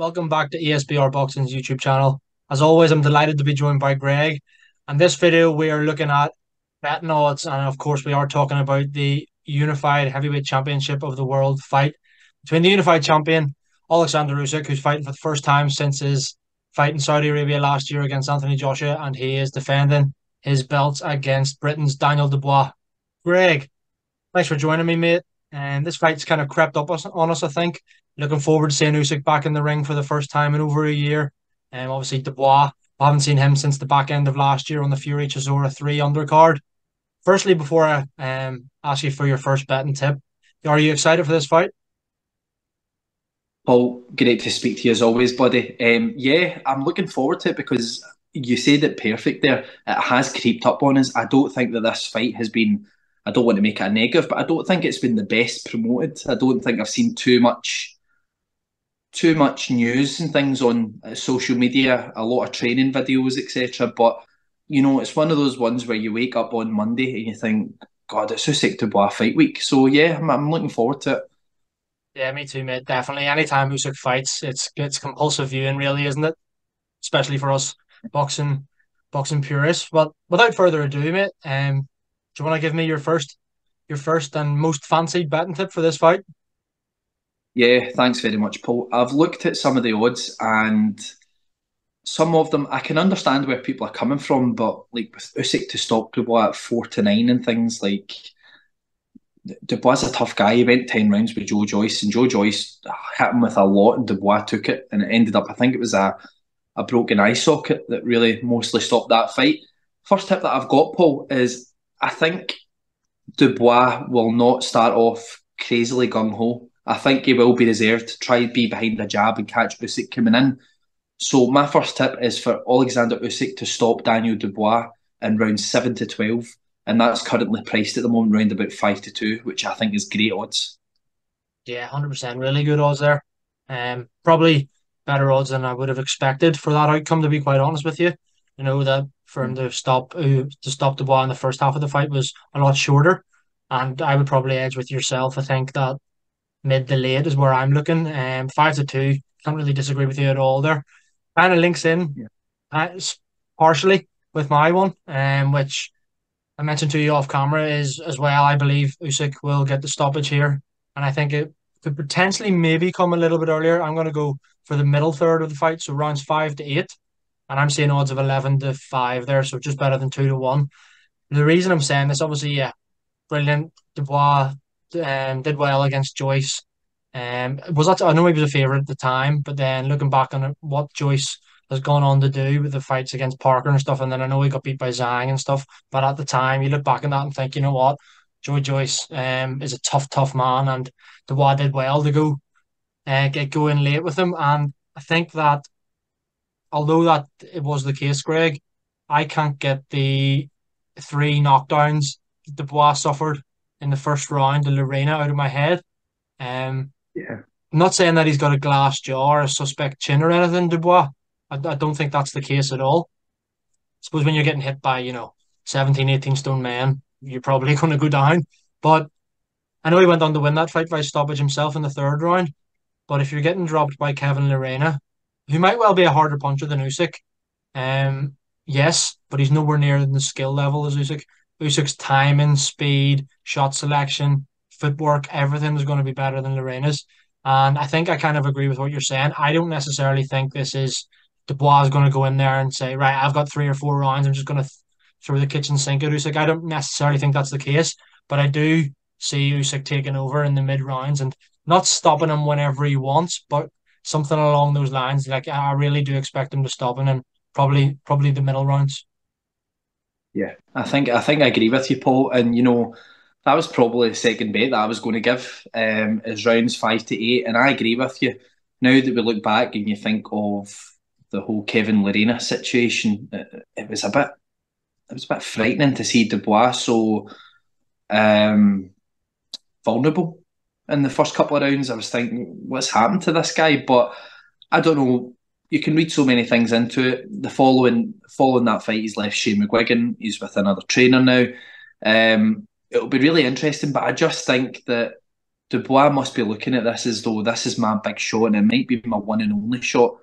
Welcome back to ESBR Boxing's YouTube channel. As always, I'm delighted to be joined by Greg. In this video, we are looking at betting odds, and of course, we are talking about the Unified Heavyweight Championship of the World fight between the Unified Champion, Alexander Usyk, who's fighting for the first time since his fight in Saudi Arabia last year against Anthony Joshua, and he is defending his belts against Britain's Daniel Dubois. Greg, thanks for joining me, mate. And this fight's kind of crept up on us, I think. Looking forward to seeing Usyk back in the ring for the first time in over a year. And obviously Dubois, I haven't seen him since the back end of last year on the Fury Chisora 3 undercard. Firstly, before I ask you for your first betting tip, are you excited for this fight? Paul, great to speak to you as always, buddy. Yeah, I'm looking forward to it because you said it perfect there. It has creeped up on us. I don't think that this fight has been... I don't want to make it a negative, but I don't think it's been the best promoted. I don't think I've seen too much news and things on social media, a lot of training videos, etc. But, you know, it's one of those ones where you wake up on Monday and you think, God, it's Usyk Dubois fight week. So, yeah, I'm looking forward to it. Yeah, me too, mate, definitely. Anytime Usyk fights, it's compulsive viewing, really, isn't it? Especially for us boxing purists. Well, without further ado, mate, do you want to give me your first and most fancied betting tip for this fight? Yeah, thanks very much, Paul. I've looked at some of the odds and some of them, I can understand where people are coming from, but like with Usyk to stop Dubois at 4-9 and things, like Dubois is a tough guy. He went 10 rounds with Joe Joyce and Joe Joyce hit him with a lot and Dubois took it and it ended up, I think it was a broken eye socket that really mostly stopped that fight. First tip that I've got, Paul, is I think Dubois will not start off crazily gung-ho. I think he will be reserved to try and be behind the jab and catch Usyk coming in. So my first tip is for Alexander Usyk to stop Daniel Dubois in round 7-12, and that's currently priced at the moment round about 5-2, which I think is great odds. Yeah, 100%. Really good odds there. Probably better odds than I would have expected for that outcome, to be quite honest with you. You know, that for him to stop Dubois in the first half of the fight was a lot shorter. And I would probably edge with yourself. I think that mid to late is where I'm looking. 5-2, can't really disagree with you at all there. Kind of links in, yeah, partially with my one, which I mentioned to you off camera is as well. I believe Usyk will get the stoppage here. And I think it could potentially maybe come a little bit earlier. I'm going to go for the middle third of the fight, so rounds 5-8. And I'm seeing odds of 11-5 there, so just better than 2-1. The reason I'm saying this, obviously, yeah, brilliant. Dubois did well against Joyce. I know he was a favourite at the time, but then looking back on what Joyce has gone on to do with the fights against Parker and stuff, and then I know he got beat by Zhang and stuff, but at the time, you look back on that and think, you know what, Joe Joyce is a tough, tough man, and Dubois did well to go get going late with him. And I think that although that it was the case, Greg, I can't get the 3 knockdowns Dubois suffered in the first round to Lorena out of my head. Yeah. I'm not saying that he's got a glass jaw or a suspect chin or anything, Dubois. I don't think that's the case at all. I suppose when you're getting hit by, you know, 17-18 stone men, you're probably going to go down. But I know he went on to win that fight by stoppage himself in the third round. But if you're getting dropped by Kevin Lorena, who might well be a harder puncher than Usyk, yes, but he's nowhere near the skill level as Usyk. Usyk's timing, speed, shot selection, footwork, everything is going to be better than Lorena's. And I think I kind of agree with what you're saying. I don't necessarily think this is Dubois is going to go in there and say, right, I've got 3 or 4 rounds, I'm just going to throw the kitchen sink at Usyk. I don't necessarily think that's the case, but I do see Usyk taking over in the mid rounds and not stopping him whenever he wants, but something along those lines. Like, I really do expect him to stop him and probably the middle rounds. Yeah, I think I agree with you, Paul. And, you know, that was probably the second bet that I was going to give is rounds 5-8. And I agree with you. Now that we look back and you think of the whole Kevin Lorena situation, it was a bit frightening to see Dubois so vulnerable. In the first couple of rounds, I was thinking, what's happened to this guy? But I don't know. You can read so many things into it. The following that fight, he's left Shane McGuigan. He's with another trainer now. It'll be really interesting, but I just think that Dubois must be looking at this as though this is my big shot and it might be my one and only shot.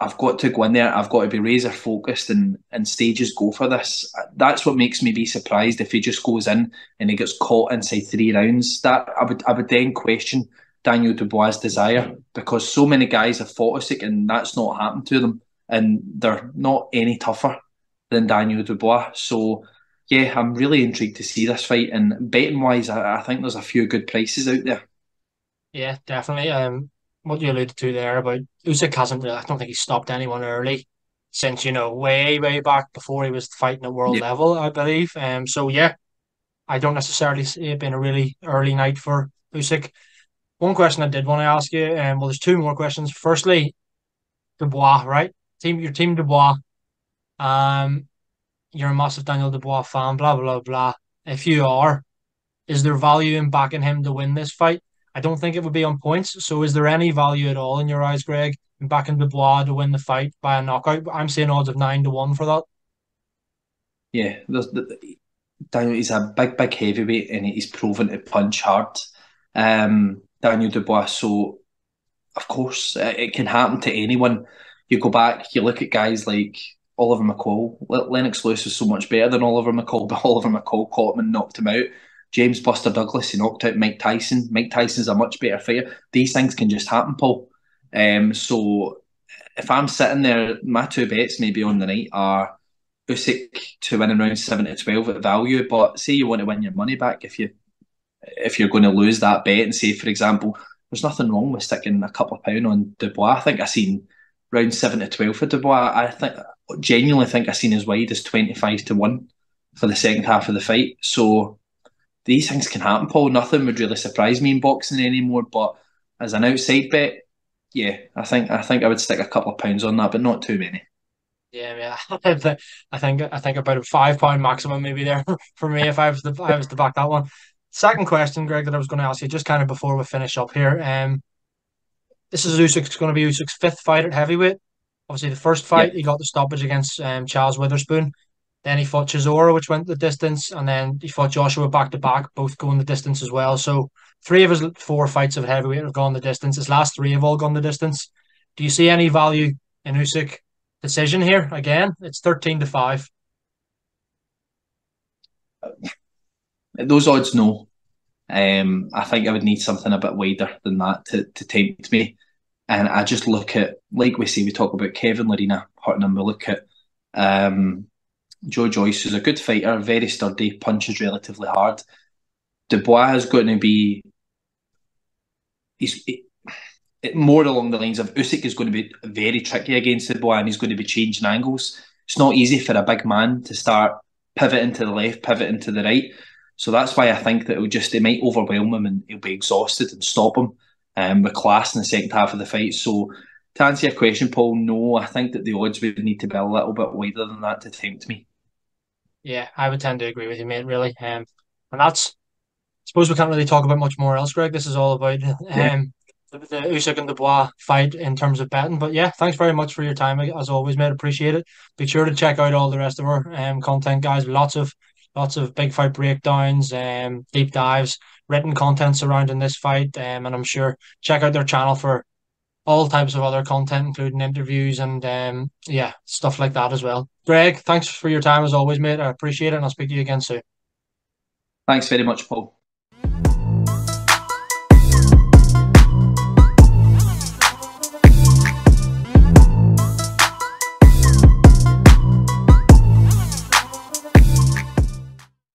I've got to go in there. I've got to be razor focused and stages go for this. That's what makes me be surprised if he just goes in and he gets caught inside 3 rounds. That I would then question Daniel Dubois' desire, because so many guys have fought Usyk and that's not happened to them, and they're not any tougher than Daniel Dubois. So yeah, I'm really intrigued to see this fight, and betting wise, I think there's a few good prices out there. Yeah, definitely. What you alluded to there about Usyk hasn't really, I don't think he stopped anyone early since, you know, way back before he was fighting at world level, I believe. So yeah, I don't necessarily see it being a really early night for Usyk. One question I did want to ask you, and well, there's 2 more questions. Firstly, Dubois, right? Your team Dubois. You're a massive Daniel Dubois fan, blah blah blah. If you are, is there value in backing him to win this fight? I don't think it would be on points. So is there any value at all in your eyes, Greg, in backing Dubois to win the fight by a knockout? I'm seeing odds of 9-1 for that. Yeah, Daniel, he's a big heavyweight, and he's proven to punch hard. Daniel Dubois. So, of course, it can happen to anyone. You go back, you look at guys like Oliver McCall. Lennox Lewis was so much better than Oliver McCall, but Oliver McCall caught him and knocked him out. James Buster Douglas, he knocked out Mike Tyson. Mike Tyson's a much better fighter. These things can just happen, Paul. So if I'm sitting there, my 2 bets maybe on the night are Usyk to win in round 7-12 at value. But say you want to win your money back, if you're going to lose that bet, and say, for example, there's nothing wrong with sticking a couple of pound on Dubois. I think I seen round 7-12 for Dubois. I genuinely think I seen as wide as 25-1 for the second half of the fight. So these things can happen, Paul. Nothing would really surprise me in boxing anymore. But as an outside bet, yeah, I think I would stick a couple of pounds on that, but not too many. Yeah, I think about a £5 maximum maybe there for me if I was to back that one. Second question, Greg, that I was going to ask you just kind of before we finish up here. This is going to be Usyk's 5th fight at heavyweight. Obviously, the first fight he got the stoppage against Charles Witherspoon. Then he fought Chisora, which went the distance, and then he fought Joshua back-to-back, both going the distance as well. So 3 of his 4 fights of heavyweight have gone the distance. His last 3 have all gone the distance. Do you see any value in Usyk decision here? Again, it's 13-5. At those odds, no. I think I would need something a bit wider than that to tempt me. And I just look at, like we say, we talk about Kevin Lorena Putnam, we look at... Joe Joyce, who's a good fighter, very sturdy, punches relatively hard. Dubois is going to be... more along the lines of Usyk is going to be very tricky against Dubois, and he's going to be changing angles. It's not easy for a big man to start pivoting to the left, pivoting to the right. So that's why I think that it might overwhelm him and he'll be exhausted and stop him with class in the second half of the fight. So... to answer your question, Paul, no, I think that the odds would need to be a little bit wider than that to tempt me. Yeah, I would tend to agree with you, mate, really. And that's, I suppose we can't really talk about much more else, Greg. This is all about the Usyk and Dubois fight in terms of betting. But yeah, thanks very much for your time, as always, mate. Appreciate it. Be sure to check out all the rest of our content, guys. Lots of big fight breakdowns, deep dives, written content surrounding this fight. And I'm sure check out their channel for all types of other content, including interviews and stuff like that as well. Greg, thanks for your time as always, mate. I appreciate it, and I'll speak to you again soon. Thanks very much, Paul.